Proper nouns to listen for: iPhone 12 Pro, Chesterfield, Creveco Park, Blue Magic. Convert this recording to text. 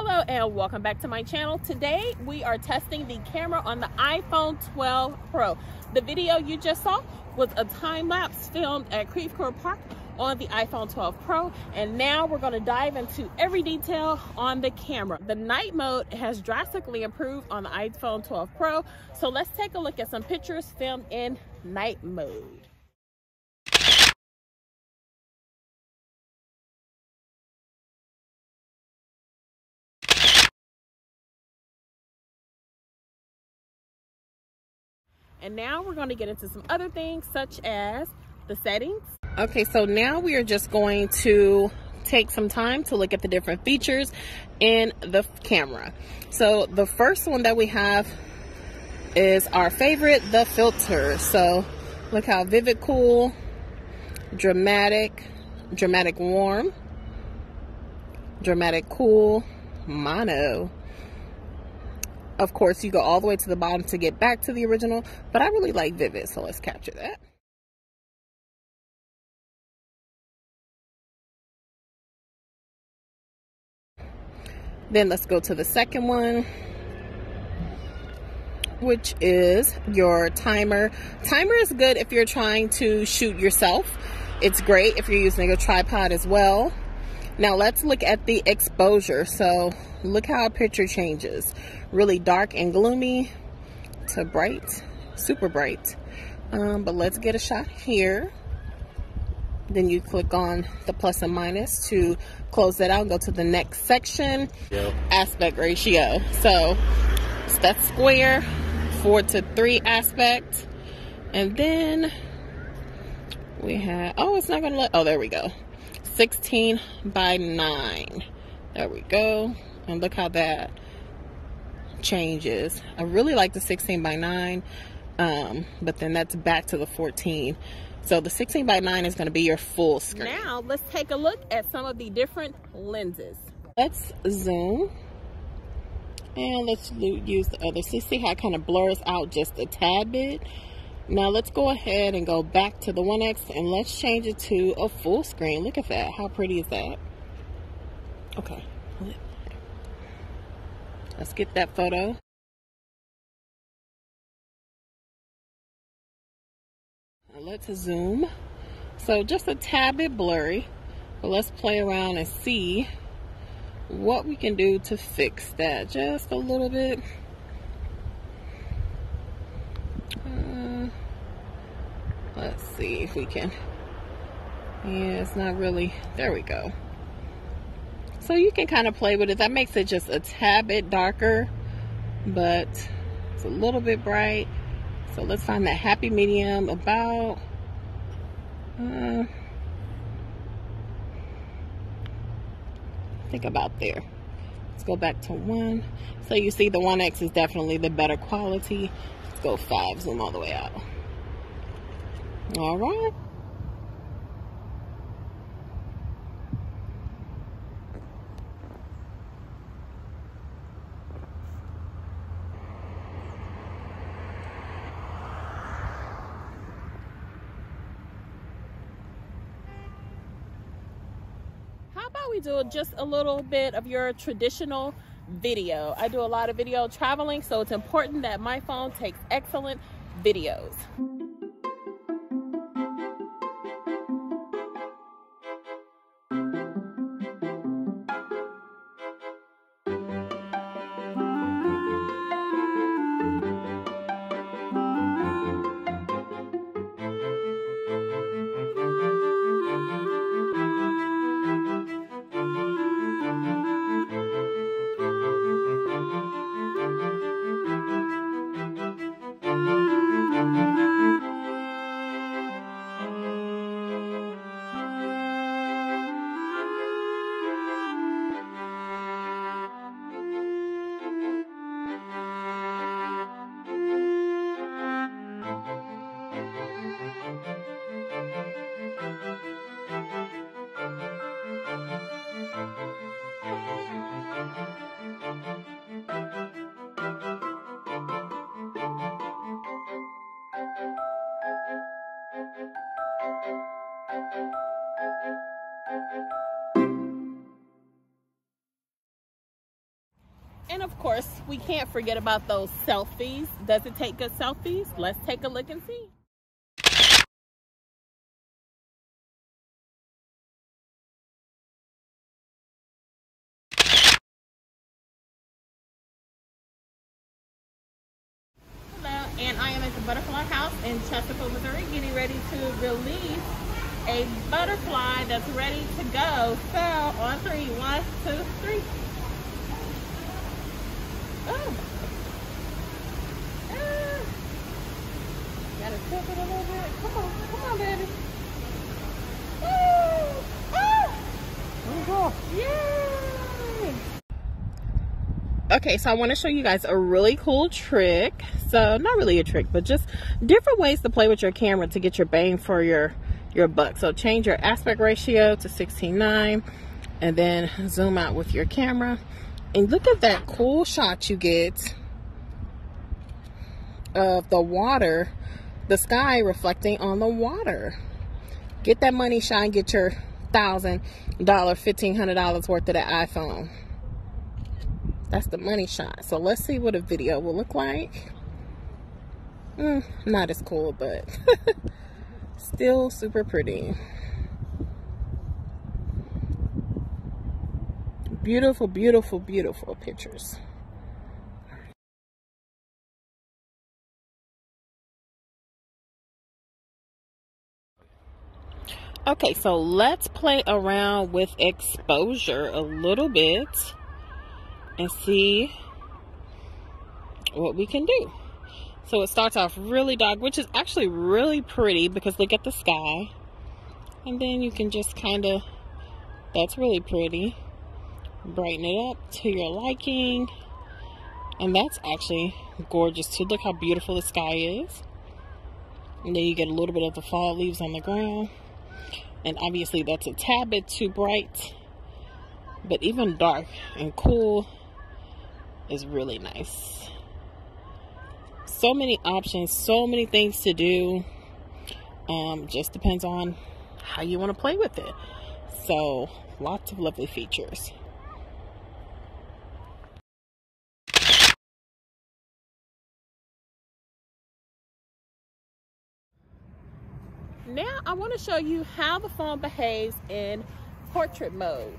Hello and welcome back to my channel. Today we are testing the camera on the iPhone 12 Pro. The video you just saw was a time lapse filmed at Creveco Park on the iPhone 12 Pro, and now we're going to dive into every detail on the camera. The night mode has drastically improved on the iPhone 12 Pro, so let's take a look at some pictures filmed in night mode. And now we're going to get into some other things such as the settings. Okay, so now we are just going to take some time to look at the different features in the camera. So the first one that we have is our favorite, the filter. So look how vivid, cool, dramatic, dramatic warm, dramatic cool, mono. Of course, you go all the way to the bottom to get back to the original, but I really like vivid, so let's capture that. Then let's go to the second one, which is your timer. Timer is good if you're trying to shoot yourself. It's great if you're using a tripod as well. Now let's look at the exposure. So look how a picture changes. Really dark and gloomy to bright, super bright. But let's get a shot here. Then you click on the plus and minus to close that out and go to the next section. Yep. Aspect ratio. So that's square, 4:3 aspect. And then we have, oh, it's not gonna let, oh, there we go. 16:9, there we go, and look how that changes. I really like the 16:9, but then that's back to the 14. So the 16:9 is going to be your full screen. Now let's take a look at some of the different lenses. Let's zoom and let's use the other. See how it kind of blurs out just a tad bit. Now let's go ahead and go back to the 1X and let's change it to a full screen. Look at that. How pretty is that? Okay. Let's get that photo. Now let's zoom. So just a tad bit blurry, but let's play around and see what we can do to fix that just a little bit. Let's see if we can, yeah, it's not really, there we go. So you can kind of play with it. That makes it just a tad bit darker, but it's a little bit bright. So let's find that happy medium about, I think about there. Let's go back to 1. So you see the 1X is definitely the better quality. Let's go 5, zoom all the way out. All right. How about we do just a little bit of your traditional video? I do a lot of video traveling, so it's important that my phone takes excellent videos. And of course, we can't forget about those selfies. Does it take good selfies? Let's take a look and see. And I am at the Butterfly House in Chesterfield, Missouri, getting ready to release a butterfly that's ready to go. So, on three. 1, 2, 3. Oh. Ah. Gotta tilt it a little bit. Come on, come on, baby. Oh. Ah. Oh, yay! Okay, so I want to show you guys a really cool trick. So, not really a trick, but just different ways to play with your camera to get your bang for your buck. So, change your aspect ratio to 16:9 and then zoom out with your camera. And look at that cool shot you get of the water, the sky reflecting on the water. Get that money shine, get your $1,000, $1,500 worth of that iPhone. That's the money shot. So let's see what a video will look like. Not as cool, but still super pretty. Beautiful, beautiful, beautiful pictures. Okay, so let's play around with exposure a little bit and see what we can do. So it starts off really dark, which is actually really pretty because look at the sky. And then you can just kind of, that's really pretty. Brighten it up to your liking. And that's actually gorgeous too. Look how beautiful the sky is. And then you get a little bit of the fall leaves on the ground. And obviously that's a tad bit too bright. But even dark and cool is really nice. So many options, so many things to do. Just depends on how you want to play with it. So, lots of lovely features. Now I want to show you how the phone behaves in portrait mode.